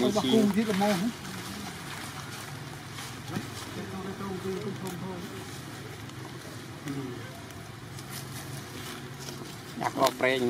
มีชีสอยากลองเพลง